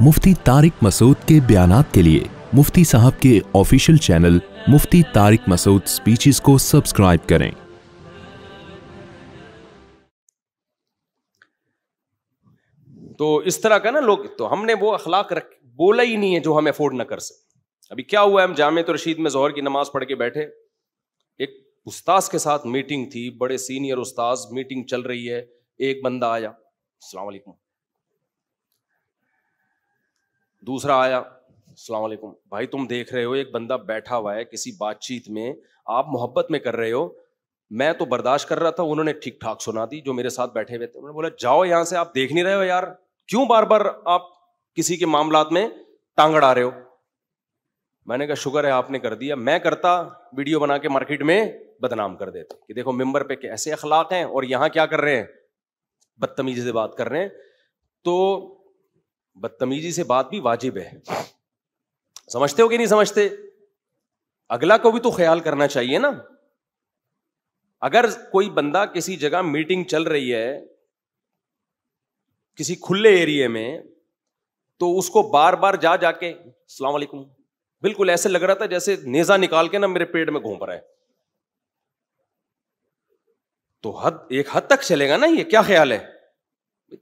मुफ्ती तारिक मसूद के बयानात के लिए मुफ्ती साहब के official channel Mufti Tariq Masood speeches को सब्सक्राइब करें। तो इस तरह का ना लोग, तो हमने वो अखलाक रख बोला ही नहीं है जो हम अफोर्ड ना कर सके। अभी क्या हुआ, हम जामेत-उर-रशीद में जोहर की नमाज पढ़ के बैठे, एक उस्ताद के साथ मीटिंग थी, बड़े सीनियर उस्ताद, मीटिंग चल रही है, एक बंदा आया अस्सलाम वालेकुम, दूसरा आया अस्सलाम वालेकुम, भाई तुम देख रहे हो एक बंदा बैठा हुआ है किसी बातचीत में, आप मोहब्बत में कर रहे हो, मैं तो बर्दाश्त कर रहा था, उन्होंने ठीक ठाक सुना दी जो मेरे साथ बैठे हुए थे। उन्होंने बोला जाओ यहाँ से, आप देख नहीं रहे हो यार, क्यों बार बार आप किसी के मामलात में टांग अड़ा रहे हो। मैंने कहा शुक्र है आपने कर दिया, मैं करता वीडियो बना के मार्केट में बदनाम कर देते कि देखो मेंबर पे कैसे अखलाक हैं और यहाँ क्या कर रहे हैं, बदतमीजी से बात कर रहे हैं। तो बदतमीजी से बात भी वाजिब है, समझते हो कि नहीं समझते, अगला को भी तो ख्याल करना चाहिए ना। अगर कोई बंदा किसी जगह मीटिंग चल रही है किसी खुले एरिया में, तो उसको बार बार जा जाके अस्सलाम वालेकुम, बिल्कुल ऐसे लग रहा था जैसे नेजा निकाल के ना मेरे पेट में घोंप रहा है, तो एक हद तक चलेगा ना, ये क्या ख्याल है,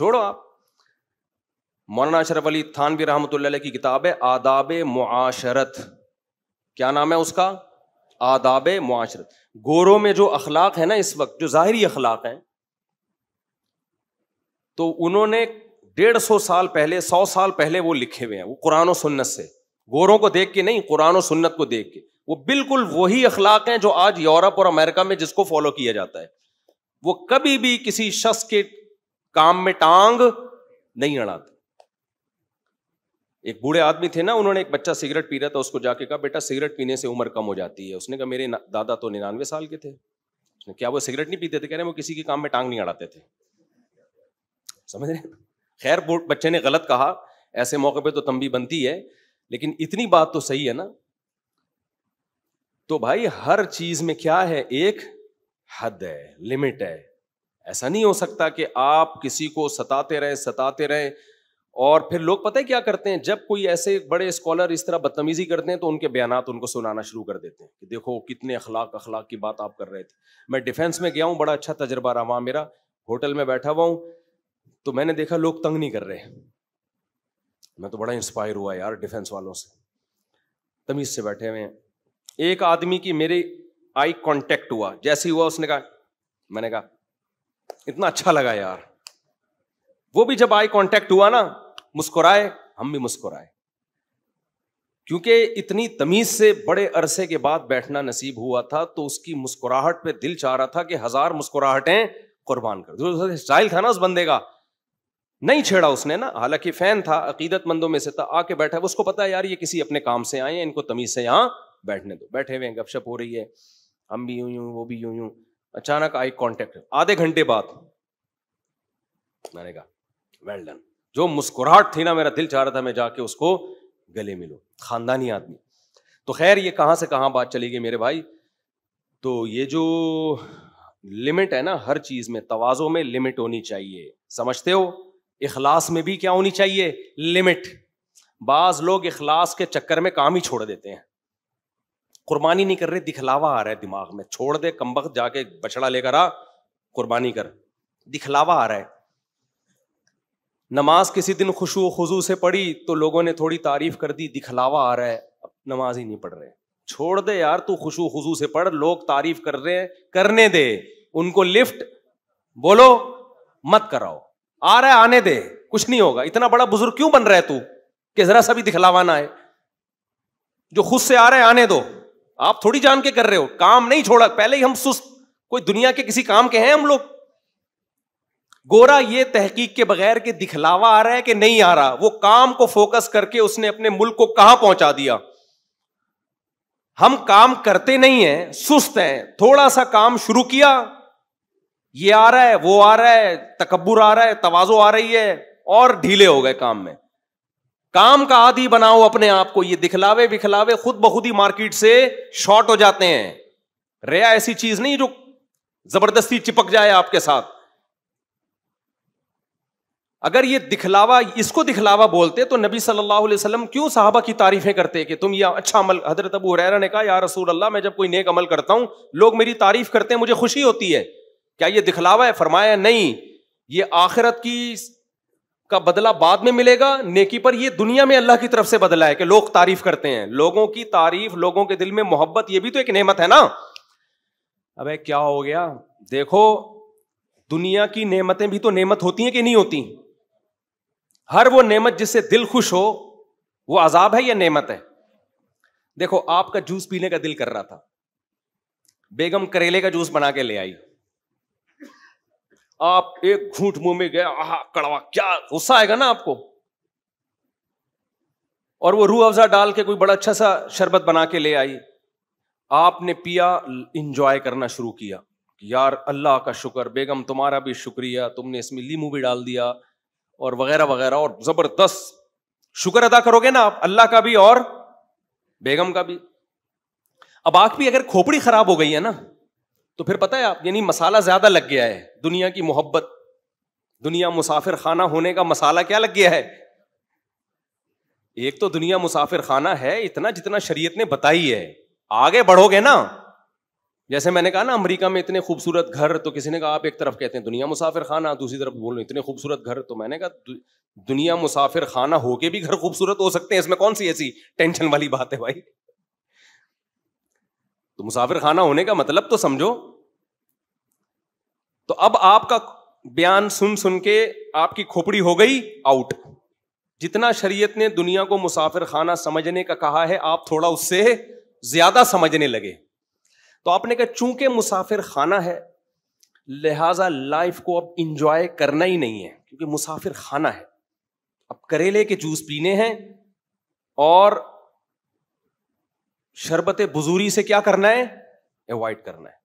छोड़ो आप। मौलाना अशरफ अली थानवी रहमतुल्लाह अलैह की किताब है आदाबे मुआशरत, क्या नाम है उसका, आदाबे मुआशरत। गोरों में जो अखलाक है ना इस वक्त, जो ज़ाहिरी अखलाक हैं, तो उन्होंने 100 साल पहले वो लिखे हुए हैं, वो कुरान और सुन्नत से, गोरों को देख के नहीं, कुरान और सुन्नत को देख के, वो बिल्कुल वही अखलाक हैं जो आज यूरोप और अमेरिका में जिसको फॉलो किया जाता है। वो कभी भी किसी शख्स के काम में टांग नहीं अड़ाते। एक बूढ़े आदमी थे ना, उन्होंने एक बच्चा सिगरेट पी रहा था, उसको जाके कहा बेटा सिगरेट पीने से उम्र कम हो जाती है। उसने कहा मेरे दादा तो 99 साल के थे, क्या वो सिगरेट नहीं पीते थे? कह रहे वो किसी के काम में टांग नहीं अड़ाते थे, समझ रहे। खैर बच्चे ने गलत कहा, ऐसे मौके पे तो तंबी बनती है, लेकिन इतनी बात तो सही है ना। तो भाई हर चीज में क्या है, एक हद है, लिमिट है। ऐसा नहीं हो सकता कि आप किसी को सताते रहें और फिर लोग पता है क्या करते हैं, जब कोई ऐसे बड़े स्कॉलर इस तरह बदतमीजी करते हैं तो उनके बयानात उनको सुनाना शुरू कर देते हैं कि देखो कितने अखलाक की बात आप कर रहे थे। मैं डिफेंस में गया हूँ, बड़ा अच्छा तजर्बा रहा, वहाँ मेरा होटल में बैठा हुआ हूँ, तो मैंने देखा लोग तंग नहीं कर रहे, मैं तो बड़ा इंस्पायर हुआ यार डिफेंस वालों से, तमीज से बैठे हुए हैं। एक आदमी की मेरे आई कांटेक्ट हुआ, जैसे हुआ उसने कहा, मैंने कहा इतना अच्छा लगा यार, वो भी जब आई कांटेक्ट हुआ ना मुस्कुराए, हम भी मुस्कुराए, क्योंकि इतनी तमीज से बड़े अरसे के बाद बैठना नसीब हुआ था, तो उसकी मुस्कुराहट पे दिल चाह रहा था कि 1000 मुस्कुराहटें कुर्बान कर दो। स्टाइल था ना उस बंदे का, नहीं छेड़ा उसने ना, हालांकि फैन था, अकीदतमंदों में से था, आके बैठा है, उसको पता है यार ये किसी अपने काम से आए हैं, इनको तमीज से यहाँ बैठने दो। बैठे हुए हैं, गपशप हो रही है, हम भी यूं वो भी यूं, अचानक आई कांटेक्ट। आधे घंटे बाद मैंने कहा वेल डन, जो मुस्कुराहट थी ना, मेरा दिल चाह रहा था मैं जाके उसको गले मिलूं, खानदानी आदमी। तो खैर ये कहाँ से कहाँ बात चली गई मेरे भाई। तो ये जो लिमिट है ना हर चीज में, तवाज़ो में लिमिट होनी चाहिए, समझते हो। इखलास में भी क्या होनी चाहिए, लिमिट। बाज लोग इखलास के चक्कर में काम ही छोड़ देते हैं, कुर्बानी नहीं कर रहे, दिखलावा आ रहा है दिमाग में, छोड़ दे कमबख्त, जाके बछड़ा लेकर आ कुर्बानी कर, दिखलावा आ रहा है। नमाज किसी दिन खुशू खुजू से पढ़ी तो लोगों ने थोड़ी तारीफ कर दी, दिखलावा आ रहा है, अब नमाज ही नहीं पढ़ रहे। छोड़ दे यार, तू खुशू खुजू से पढ़, लोग तारीफ कर रहे हैं, करने दे उनको, लिफ्ट बोलो मत कराओ, आ रहा है आने दे, कुछ नहीं होगा। इतना बड़ा बुजुर्ग क्यों बन रहा है तू कि जरा सा भी दिखलावा ना आए, जो खुद से आ रहा है आने दो, आप थोड़ी जान के कर रहे हो, काम नहीं छोड़ा, पहले ही हम सुस्त, कोई दुनिया के किसी काम के हैं हम लोग। गोरा ये तहकीक के बगैर कि दिखलावा आ रहा है कि नहीं आ रहा, वो काम को फोकस करके उसने अपने मुल्क को कहां पहुंचा दिया। हम काम करते नहीं हैं, सुस्त हैं, थोड़ा सा काम शुरू किया, ये आ रहा है वो आ रहा है, तकब्बुर आ रहा है, तवाज़ो आ रही है, और ढीले हो गए काम में। काम का आदी बनाओ अपने आप को, ये दिखलावे विखलावे खुद बखुद ही मार्केट से शॉर्ट हो जाते हैं। रिया ऐसी चीज नहीं जो जबरदस्ती चिपक जाए आपके साथ। अगर ये दिखलावा, इसको दिखलावा बोलते तो नबी सल्लल्लाहु अलैहि वसल्लम क्यों सहाबा की तारीफें करते कि तुम ये अच्छा अमल। हजरत अबू हुरैरा ने कहा, या रसूल अल्लाह, मैं जब कोई नेक अमल करता हूँ लोग मेरी तारीफ करते हैं, मुझे खुशी होती है, क्या ये दिखलावा है? फरमाया नहीं, ये आखिरत की का बदला बाद में मिलेगा नेकी पर, यह दुनिया में अल्लाह की तरफ से बदला है कि लोग तारीफ करते हैं। लोगों की तारीफ, लोगों के दिल में मोहब्बत, ये भी तो एक नेमत है ना। अबे क्या हो गया, देखो दुनिया की नेमतें भी तो नेमत होती हैं कि नहीं होती। हर वो नेमत जिससे दिल खुश हो वो अजाब है या नेमत है? देखो आपका जूस पीने का दिल कर रहा था, बेगम करेले का जूस बना के ले आई, आप एक घूंट मुंह में गया, आहा कड़वा, क्या गुस्सा आएगा ना आपको। और वो रूह अफ़ज़ा डाल के कोई बड़ा अच्छा सा शरबत बना के ले आई, आपने पिया, इंजॉय करना शुरू किया, यार अल्लाह का शुक्र, बेगम तुम्हारा भी शुक्रिया, तुमने इसमें लीमू भी डाल दिया और वगैरह वगैरह, और जबरदस्त शुक्र अदा करोगे ना आप अल्लाह का भी और बेगम का भी। अब आंख भी अगर खोपड़ी खराब हो गई है ना तो फिर पता है आप, यानी मसाला ज्यादा लग गया है दुनिया की मोहब्बत, दुनिया मुसाफिर खाना होने का मसाला क्या लग गया है। एक तो दुनिया मुसाफिर खाना है इतना जितना शरीयत ने बताई है, आगे बढ़ोगे ना, जैसे मैंने कहा ना अमेरिका में इतने खूबसूरत घर, तो किसी ने कहा आप एक तरफ कहते हैं दुनिया मुसाफिर खाना, दूसरी तरफ बोल इतने खूबसूरत घर, तो मैंने कहा दुनिया मुसाफिर खाना होके भी घर खूबसूरत हो सकते हैं, इसमें कौन सी ऐसी टेंशन वाली बात है भाई। तो मुसाफिर खाना होने का मतलब तो समझो। तो अब आपका बयान सुन सुन के आपकी खोपड़ी हो गई आउट, जितना शरीयत ने दुनिया को मुसाफिर खाना समझने का कहा है आप थोड़ा उससे ज्यादा समझने लगे। तो आपने कहा चूंकि मुसाफिर खाना है लिहाजा लाइफ को अब इंजॉय करना ही नहीं है क्योंकि मुसाफिर खाना है, अब करेले के जूस पीने हैं और शरबत बुजूरी से क्या करना है, अवॉइड करना है।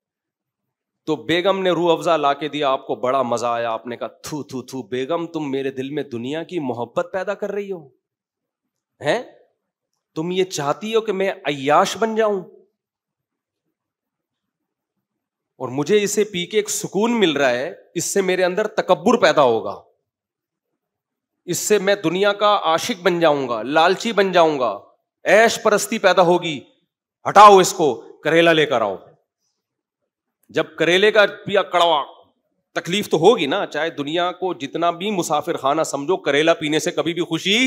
तो बेगम ने रूह अफ़ज़ा ला के दिया आपको, बड़ा मजा आया, आपने कहा थू थू थू बेगम तुम मेरे दिल में दुनिया की मोहब्बत पैदा कर रही हो, हैं तुम ये चाहती हो कि मैं अय्याश बन जाऊं और मुझे इसे पी के एक सुकून मिल रहा है, इससे मेरे अंदर तकब्बुर पैदा होगा, इससे मैं दुनिया का आशिक बन जाऊंगा, लालची बन जाऊंगा, ऐश परस्ती पैदा होगी, हटाओ इसको, करेला लेकर आओ। जब करेले का पिया कड़वा, तकलीफ तो होगी ना, चाहे दुनिया को जितना भी मुसाफिर खाना समझो करेला पीने से कभी भी खुशी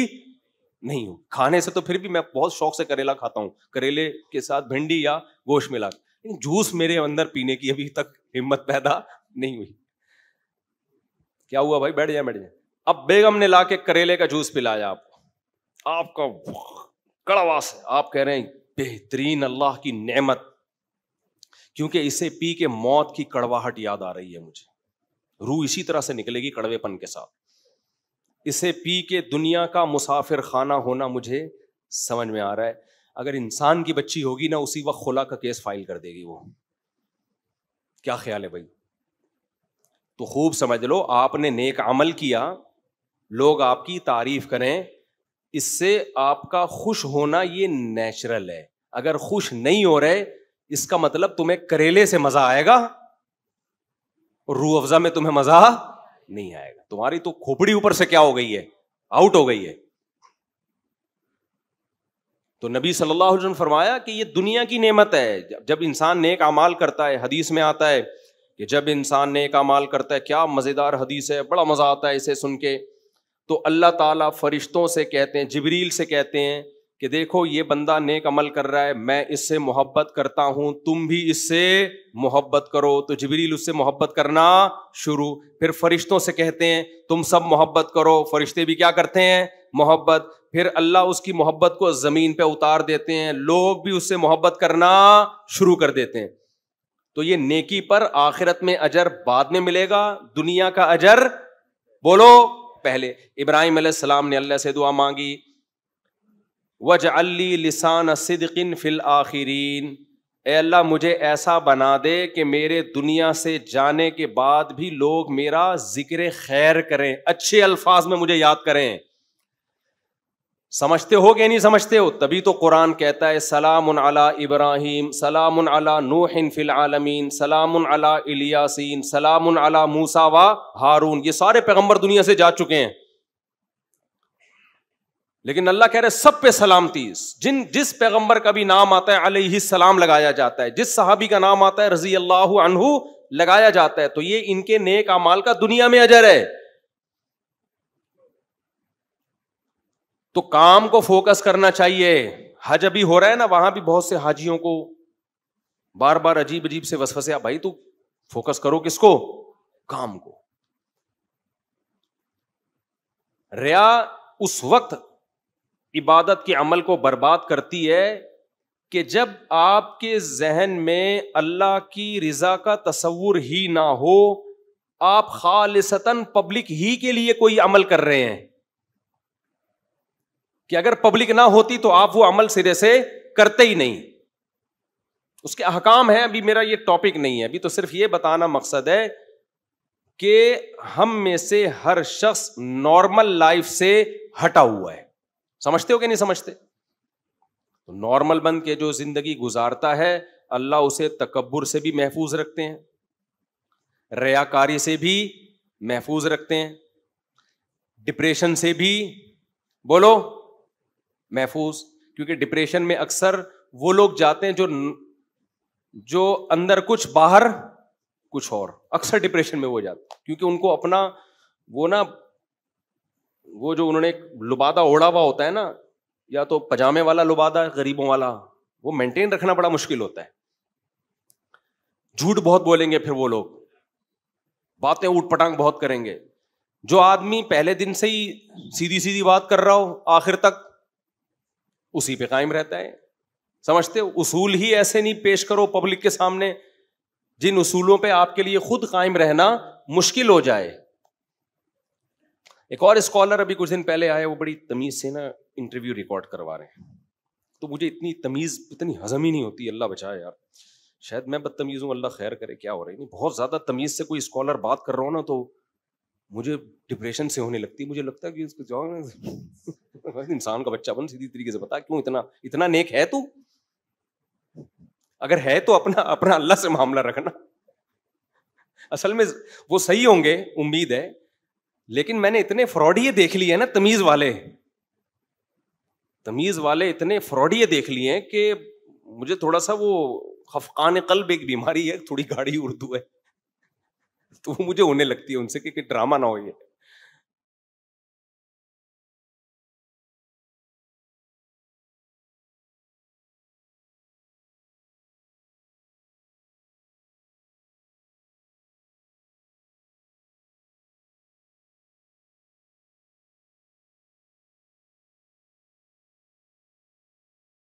नहीं हो। खाने से तो फिर भी मैं बहुत शौक से करेला खाता हूं, करेले के साथ भिंडी या गोश्त मिला, लेकिन जूस मेरे अंदर पीने की अभी तक हिम्मत पैदा नहीं हुई। क्या हुआ भाई, बैठ जाए बैठ जाए। अब बेगम ने लाके करेले का जूस पिलाया आपको, आपका कड़वास है, आप कह रहे हैं बेहतरीन अल्लाह की नेमत, क्योंकि इसे पी के मौत की कड़वाहट याद आ रही है मुझे, रूह इसी तरह से निकलेगी कड़वेपन के साथ, इसे पी के दुनिया का मुसाफिर खाना होना मुझे समझ में आ रहा है। अगर इंसान की बच्ची होगी ना उसी वक्त खुला का केस फाइल कर देगी वो, क्या ख्याल है भाई। तो खूब समझ लो आपने नेक अमल किया, लोग आपकी तारीफ करें, इससे आपका खुश होना ये नेचुरल है। अगर खुश नहीं हो रहे इसका मतलब तुम्हें करेले से मजा आएगा और रूह अफ़ज़ा में तुम्हें मजा नहीं आएगा, तुम्हारी तो खोपड़ी ऊपर से क्या हो गई है, आउट हो गई है। तो नबी सल्लल्लाहु अलैहि वसल्लम फरमाया कि ये दुनिया की नेमत है, जब इंसान नेक अमाल करता है, हदीस में आता है कि जब इंसान नेक अमाल करता है, क्या मजेदार हदीस है, बड़ा मजा आता है इसे सुन के, तो अल्लाह ताला फरिश्तों से कहते हैं, जिब्रील से कहते हैं कि देखो ये बंदा नेक अमल कर रहा है, मैं इससे मोहब्बत करता हूं, तुम भी इससे मोहब्बत करो। तो जिब्रील उससे मोहब्बत करना शुरू, फिर फरिश्तों से कहते हैं तुम सब मोहब्बत करो, फरिश्ते भी क्या करते हैं मोहब्बत, फिर अल्लाह उसकी मोहब्बत को ज़मीन पे उतार देते हैं, लोग भी उससे मोहब्बत करना शुरू कर देते हैं। तो ये नेकी पर आखिरत में अजर बाद में मिलेगा, दुनिया का अजर बोलो पहले। इब्राहिम अलैहिस्सलाम ने अल्लाह से दुआ मांगी, वजअल्ली लिसान सिद्किन फिल आखिरीन, ए अल्लाह मुझे ऐसा बना दे कि मेरे दुनिया से जाने के बाद भी लोग मेरा जिक्र खैर करें, अच्छे अल्फाज में मुझे याद करें। समझते हो कि नहीं समझते हो? तभी तो कुरान कहता है सलामुन अला इब्राहिम, सलामुन अला नूह फिल आलमीन, सलामुन अला इलियासीन, सलामुन अला मूसा व हारून। ये सारे पैगंबर दुनिया से जा चुके हैं, लेकिन अल्लाह कह रहे सब पे सलामती। जिस पैगंबर का भी नाम आता है अलैहि सलाम लगाया जाता है, जिस सहाबी का नाम आता है रजी अल्लाह अनहु लगाया जाता है, तो ये इनके नेक अमाल का दुनिया में अजर है। तो काम को फोकस करना चाहिए। हज अभी हो रहा है ना, वहां भी बहुत से हाजियों को बार बार अजीब अजीब से वसवसे। भाई तू फोकस करो किसको? काम को। रिया उस वक्त इबादत के अमल को बर्बाद करती है कि जब आपके जहन में अल्लाह की रिजा का तसव्वुर ही ना हो, आप खालिसतन पब्लिक ही के लिए कोई अमल कर रहे हैं कि अगर पब्लिक ना होती तो आप वो अमल सिरे से करते ही नहीं। उसके अहकाम हैं, अभी मेरा ये टॉपिक नहीं है, अभी तो सिर्फ ये बताना मकसद है कि हम में से हर शख्स नॉर्मल लाइफ से हटा हुआ है। समझते हो कि नहीं समझते? तो नॉर्मल बन के जो जिंदगी गुजारता है अल्लाह उसे तकब्बुर से भी महफूज रखते हैं, रियाकारी से भी महफूज रखते हैं, डिप्रेशन से भी बोलो महफूज। क्योंकि डिप्रेशन में अक्सर वो लोग जाते हैं जो अंदर कुछ बाहर कुछ और, अक्सर डिप्रेशन में वो जाते हैं क्योंकि उनको अपना वो ना, वो जो उन्होंने लुबादा ओढ़ा हुआ होता है ना, या तो पजामे वाला लुबादा गरीबों वाला, वो मेंटेन रखना बड़ा मुश्किल होता है। झूठ बहुत बोलेंगे फिर वो लोग, बातें ऊट पटांग बहुत करेंगे। जो आदमी पहले दिन से ही सीधी सीधी बात कर रहा हो आखिर तक उसी पे कायम रहता है। समझते हो? उसूल ही ऐसे नहीं पेश करो पब्लिक के सामने जिन उसूलों पे आपके लिए खुद कायम रहना मुश्किल हो जाए। एक और स्कॉलर अभी कुछ दिन पहले आए, वो बड़ी तमीज से ना इंटरव्यू रिकॉर्ड करवा रहे हैं, तो मुझे इतनी तमीज, इतनी हजम ही नहीं होती। अल्लाह बचाए यार, शायद मैं बदतमीज हूँ, अल्लाह खैर करे, क्या हो रहा है। बहुत ज्यादा तमीज से कोई स्कॉलर बात कर रहा हो ना तो मुझे डिप्रेशन से होने लगती है। मुझे लगता है कि इसको इंसान का बच्चा बन, सीधी तरीके से बता क्यों इतना नेक है तू? अगर है तो अपना अपना अल्लाह से मामला रखना। असल में वो सही होंगे, उम्मीद है, लेकिन मैंने इतने फ्रॉडिये देख लिए हैं ना, तमीज वाले इतने फ्रॉडिये देख लिए हैं कि मुझे थोड़ा सा वो खफकान कल्ब एक बीमारी है, थोड़ी गाढ़ी उर्दू है, तो मुझे होने लगती है उनसे कि ड्रामा ना हो ये।